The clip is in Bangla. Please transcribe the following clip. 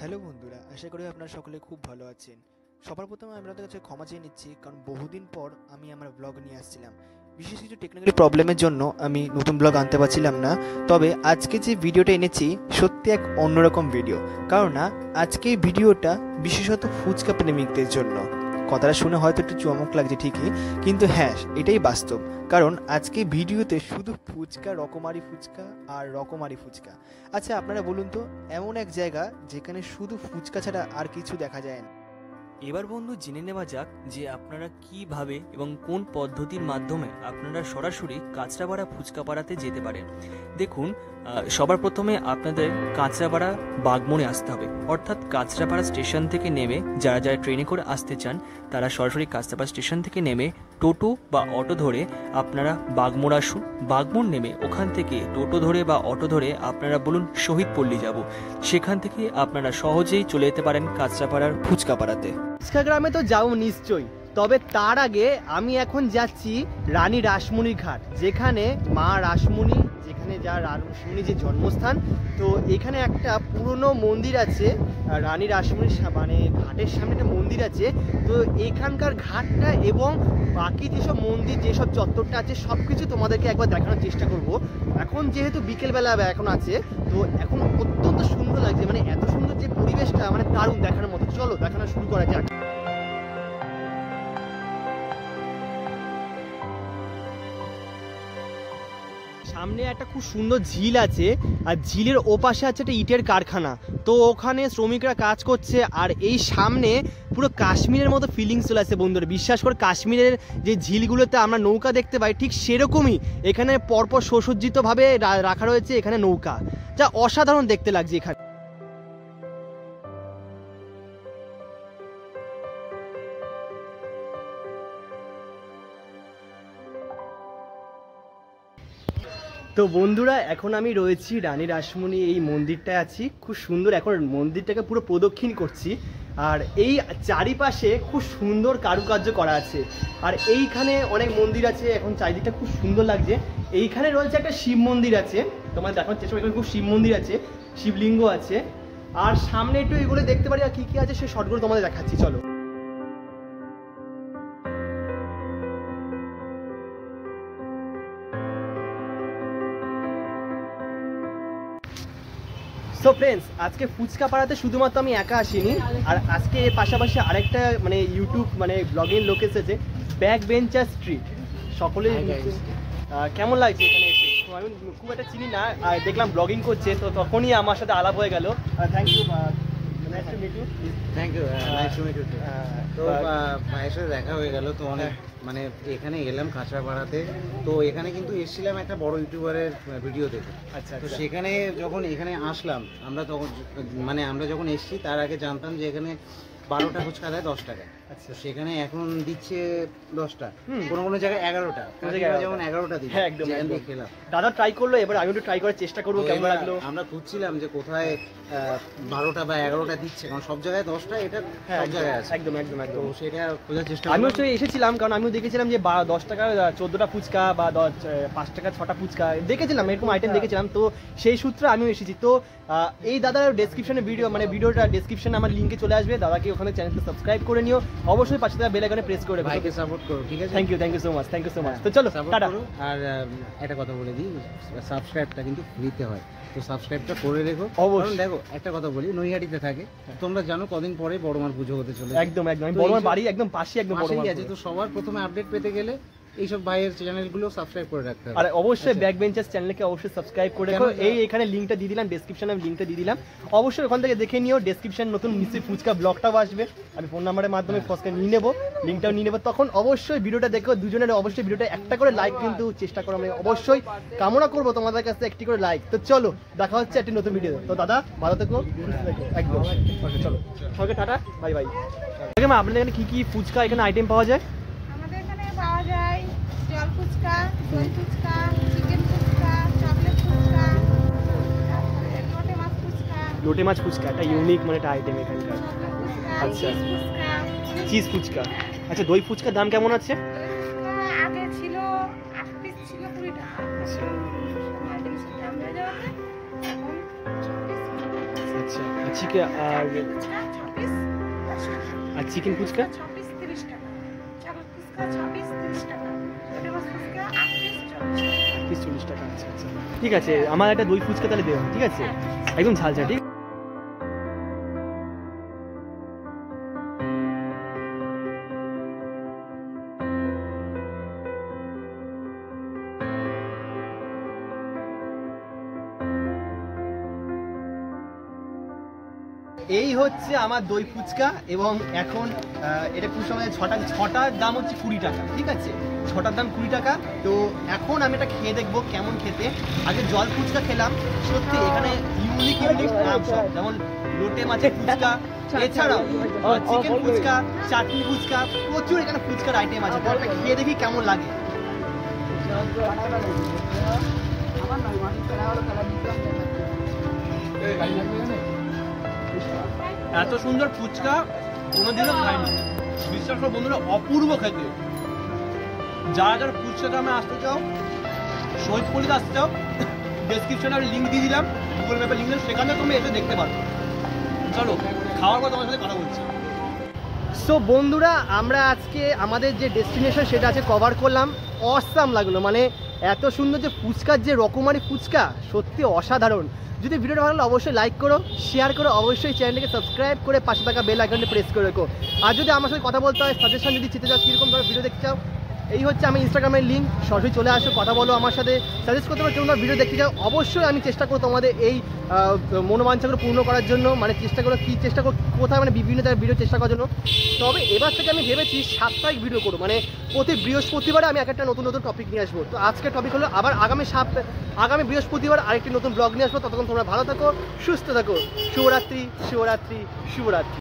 हेलो बंधुरा आशा करी अपना सकले खूब भलो आছেন। সবার প্রথমে আপনাদের কাছে ক্ষমা চেয়ে নিচ্ছি কারণ বহুদিন পর আমি আমার ব্লগ নিয়ে আসছিলাম। বিশেষ কিছু টেকনিক্যাল প্রবলেমের জন্য আমি নতুন ব্লগ আনতে পারছিলাম না, তবে আজকে যে ভিডিওটা এনেছি সত্যি এক অন্যরকম ভিডিও। কারণ না আজকে ভিডিওটা বিশেষত ফুচকা প্রেমিকদের জন্য। কথাটা শুনে হয়তো একটু চমক লাগছে ঠিকই, কিন্তু হ্যাঁ এটাই বাস্তব। কারণ আজকে ভিডিওতে শুধু ফুচকা, রকমারি ফুচকা আর রকমারি ফুচকা। আচ্ছা আপনারা বলুন তো, এমন এক জায়গা যেখানে শুধু ফুচকা ছাড়া আর কিছু দেখা যায় না। এবার বন্ধু জেনে নেওয়া যাক যে আপনারা কীভাবে এবং কোন পদ্ধতির মাধ্যমে আপনারা সরাসরি কাঁচরাপাড়া ফুচকাপাড়াতে যেতে পারেন। দেখুন, সবার প্রথমে আপনাদের কাঁচরাপাড়া বাগমোড়ে আসতে হবে, অর্থাৎ কাঁচরাপাড়া স্টেশন থেকে নেমে যারা যারা ট্রেনে করে আসতে চান তারা সরাসরি কাঁচরাপাড়া স্টেশন থেকে নেমে টোটো বা অটো ধরে আপনারা বাগমোড় আসুন। বাগমোড় নেমে ওখান থেকে টোটো ধরে বা অটো ধরে আপনারা বলুন শহীদ পল্লী যাব, সেখান থেকে আপনারা সহজেই চলে যেতে পারেন কাঁচরাপাড়ার ফুচকাপাড়াতে। ফুচকাগ্রামে তো যাও নিশ্চয়ই, তবে তার আগে আমি এখন যাচ্ছি রানী রাসমণির ঘাট, যেখানে মা রাসমণি, যেখানে যা রাসমণির যে জন্মস্থান। তো এখানে একটা পুরনো মন্দির আছে রানী রাসমণির, মানে ঘাটের সামনে একটা মন্দির আছে। তো এখানকার ঘাটটা এবং বাকি যেসব মন্দির, যেসব চত্বরটা আছে সব কিছু তোমাদেরকে একবার দেখানোর চেষ্টা করব। এখন যেহেতু বিকেলবেলা এখন আছে, তো এখন অত্যন্ত সুন্দর লাগছে, মানে এত সুন্দর যে পরিবেশটা, মানে দারুণ দেখানোর মতো। চলো দেখানো শুরু করা যাক। সামনে একটা খুব সুন্দর ঝিল আছে, আর ঝিলের ওপাশে আছে একটা ইটের কারখানা, তো ওখানে শ্রমিকরা কাজ করছে। আর এই সামনে পুরো কাশ্মীরের মতো ফিলিংস চলে আসছে বন্ধুরা। বিশ্বাস করে কাশ্মীরের যে ঝিলগুলোতে আমরা নৌকা দেখতে পাই ঠিক সেরকমই এখানে পরপর সুসজ্জিতভাবে রাখা রয়েছে এখানে নৌকা, যা অসাধারণ দেখতে লাগছে। এখানে তো বন্ধুরা এখন আমি রয়েছি রানী রাসমণি এই মন্দিরটায় আছি, খুব সুন্দর। এখন মন্দিরটাকে পুরো প্রদক্ষিণ করছি, আর এই চারিপাশে খুব সুন্দর কারুকার্য করা আছে। আর এইখানে অনেক মন্দির আছে, এখন চারিদিকটা খুব সুন্দর লাগছে। এইখানে রয়েছে একটা শিব মন্দির আছে, তোমার দেখানোর চেষ্টা করি। খুব শিব মন্দির আছে, শিবলিঙ্গ আছে, আর সামনে একটু এগুলো দেখতে পারি আর কী কী আছে সে শর্টগুলো তোমাদের দেখাচ্ছি, চলো। সো ফ্রেন্ডস, আজকে ফুচকাপাড়াতে শুধুমাত্র আমি একা আসিনি, আর আজকে এর পাশাপাশি আরেকটা মানে ইউটিউব মানে ব্লগিং লোক এসেছে, ব্যাক বেঞ্চার স্ট্রিট। সকলে কেমন লাগছে এখানে এসে? আমি খুব একটা চিনি না, আর দেখলাম ব্লগিং করছে, তো তখনই আমার সাথে আলাপ হয়ে গেল। Thank you, nice to meet you. Thank you, nice to meet you. তো ভাইয়ের সাথে দেখা হয়ে গেল, তো অনেক মানে এখানে এলাম কাঁচরাপাড়াতে। তো এখানে কিন্তু এসেছিলাম একটা বড় ইউটিউবারের ভিডিও দেখে। আচ্ছা, তো সেখানে যখন এখানে আসলাম আমরা, তখন মানে আমরা যখন এসেছি তার আগে জানতাম যে এখানে 12টা ফুচকা দেয় 10 টাকা। আচ্ছা, সেখানে এখন দিচ্ছে 10টা, কোনো কোনো জায়গায় 11টা, যেমন 11টা দিচ্ছে। একদম একদম, খেলাম দাদা ট্রাই করলো, এবার আমি একটু ট্রাই করার চেষ্টা করবো কেমন লাগলো। আমরা খুঁজছিলাম যে কোথায় 12টা বা 11টা দিচ্ছে, কারণ সব জায়গায় 10টা, এটা সব জায়গায় আছে। একদম একদম একদম, সেটা খোঁজার চেষ্টা আমি তো এসেছিলাম, কারণ আমিও দেখেছিলাম যে 10 টাকা 14টা ফুচকা বা 5 টাকা 6টা ফুচকা দেখেছিলাম, এরকম আইটেম দেখেছিলাম। তো সেই সূত্রে আমিও এসেছি। তো এই দাদার ডেসক্রিপশনে ভিডিও, মানে ভিডিওটা ডেসক্রিপশনে আমার লিঙ্কে চলে আসবে। দাদাকে ওখানে চ্যানেলটা সাবস্ক্রাইব করে নিও, অবশ্যই পাশে থাকা বেল আইকনে প্রেস করে ভাইকে সাপোর্ট করো, ঠিক আছে? Thank you, thank you so much, thank you so much. তো চলো টাটা। আর একটা কথা বলে দিই, সাবস্ক্রাইবটা কিন্তু ফ্রিতে হয়, তো সাবস্ক্রাইবটা করে রেখো অবশ্যই। দেখো একটা কথা বলি, নৈহাটিতে থাকে, তোমরা জানো কদিন পরে বড়মার পুজো হতে চলে। একদম একদম, আমি বড়মার বাড়ি একদম পাশে, একদম বড়মার আছে। তো সবার প্রথমে আপডেট পেতে গেলে এইসব ভাইয়ের চ্যানেলগুলো সাবস্ক্রাইব করে রাখতে হবে। আর অবশ্যই ব্যাক বেঞ্চার্স চ্যানেলকে অবশ্যই সাবস্ক্রাইব করে রাখো। এই এখানে লিঙ্কটা দিয়ে দিলাম, ডেসক্রিপশনে আমি লিঙ্কটা দিয়ে দিলাম, অবশ্যই ওখান থেকে দেখে নিও। ডেসক্রিপশন নতুন মিসি ফুচকা ব্লগটাও আসবে, আমি ফোন নাম্বারের মাধ্যমে ফোচকা নিয়ে নেবো, লিঙ্কটাও নিয়ে নেবো। তখন অবশ্যই ভিডিওটা দেখো দুজনের, অবশ্যই ভিডিওটা একটা করে লাইক কিন্তু চেষ্টা করো, আমি অবশ্যই কামনা করবো তোমাদের কাছে একটি করে লাইক। তো চলো দেখা হচ্ছে একটি নতুন ভিডিও। তো দাদা ভালো থেকো, একদম চলো, সঙ্গে টাটা, বাই বাই। আপনাদের এখানে কী কী ফুচকা এখানে আইটেম পাওয়া যায়? জল ফুচকা, দই ফুচকা, চিকেন ফুচকা, চকলেট ফুচকা, লোটে মাছ ফুচকা। লোটে মাছ ফুচকা একটা ইউনিক মানে একটা আইটেম এখানকার। আচ্ছা, চিজ ফুচকা। আচ্ছা, দই ফুচকার দাম কেমন আছে? আগে ছিল 8 পিস ছিল 20 টাকা। আচ্ছা, अच्छा अच्छी क्या अच्छी किन कुछ का 30 টাকা। আচ্ছা আচ্ছা ঠিক আছে, আমার একটা দই ফুচকা তাহলে দেওয়া ঠিক আছে, একদম ঝাল ঝাল। এই হচ্ছে আমার দই ফুচকা, এবং এখন এটা কুসুমায় ছটার দাম হচ্ছে 20 টাকা। ঠিক আছে, ছটার দাম 20 টাকা। তো এখন আমি এটা খেয়ে দেখবো কেমন খেতে। আগে জল ফুচকা খেলাম, সত্যি এখানে ইউনিক ইউনিক নাম সব, যেমন লোটে মাছের ফুচকা, এছাড়াও চিকেন ফুচকা, চাটনি ফুচকা, প্রচুর এখানে ফুচকার আইটেম আছে। এটা খেয়ে দেখি কেমন লাগে। এত সুন্দর ফুচকা কোনোদিনও খাইনি, বিশ্বাস করো বন্ধুরা, অপূর্ব খেতে। যারা যারা ফুচকা গ্রামে আসতে চাও, শহীদপল্লিতে আসতে চাও, ডেসক্রিপশনে আমি লিঙ্ক দিয়ে দিলাম, গুগল ম্যাপে লিঙ্ক দিলাম, সেখানে তুমি এসে দেখতে পারো। চলো খাওয়ার পর তোমার সাথে কথা বলছি। সো বন্ধুরা, আমরা আজকে আমাদের যে ডেস্টিনেশন সেটা আছে কভার করলাম। অসাম লাগলো, মানে এত সুন্দর যে ফুচকার যে রকমারি ফুচকা, সত্যি অসাধারণ। যদি ভিডিওটা ভালো লাগলে অবশ্যই লাইক করো, শেয়ার করো, অবশ্যই চ্যানেলটাকে সাবস্ক্রাইব করে পাশে থাকা বেল আইকনটা প্রেস করে রাখো। আর যদি আমার সাথে কথা বলতে হয়, সাজেশন যদি চিনতে চাও, কীরকম ধরনের ভিডিও দেখতে চাও, এই হচ্ছে আমি ইনস্টাগ্রামের লিঙ্ক, সরাসরি চলে আসো, কথা বলো আমার সাথে, সাজেস্ট করতে পারো তোমরা ভিডিও দেখতে চাও। অবশ্যই আমি চেষ্টা করবো তোমাদের এই মনোবাঞ্ছাগুলো পূর্ণ করার জন্য, মানে চেষ্টা করো কী চেষ্টা করো কোথায়, মানে বিভিন্ন জায়গায় ভিডিও চেষ্টা করার জন্য। তবে এবার থেকে আমি ভেবেছি সাপ্তাহিক ভিডিও করবো, মানে প্রতি বৃহস্পতিবারে আমি একটা নতুন নতুন টপিক নিয়ে আসবো। তো আজকের টপিক হলো আবার আগামী বৃহস্পতিবার আরেকটি নতুন ব্লগ নিয়ে আসবো। ততক্ষণ তোমরা ভালো থাকো, সুস্থ থাকো। শুভরাত্রি শুভরাত্রি শুভরাত্রি।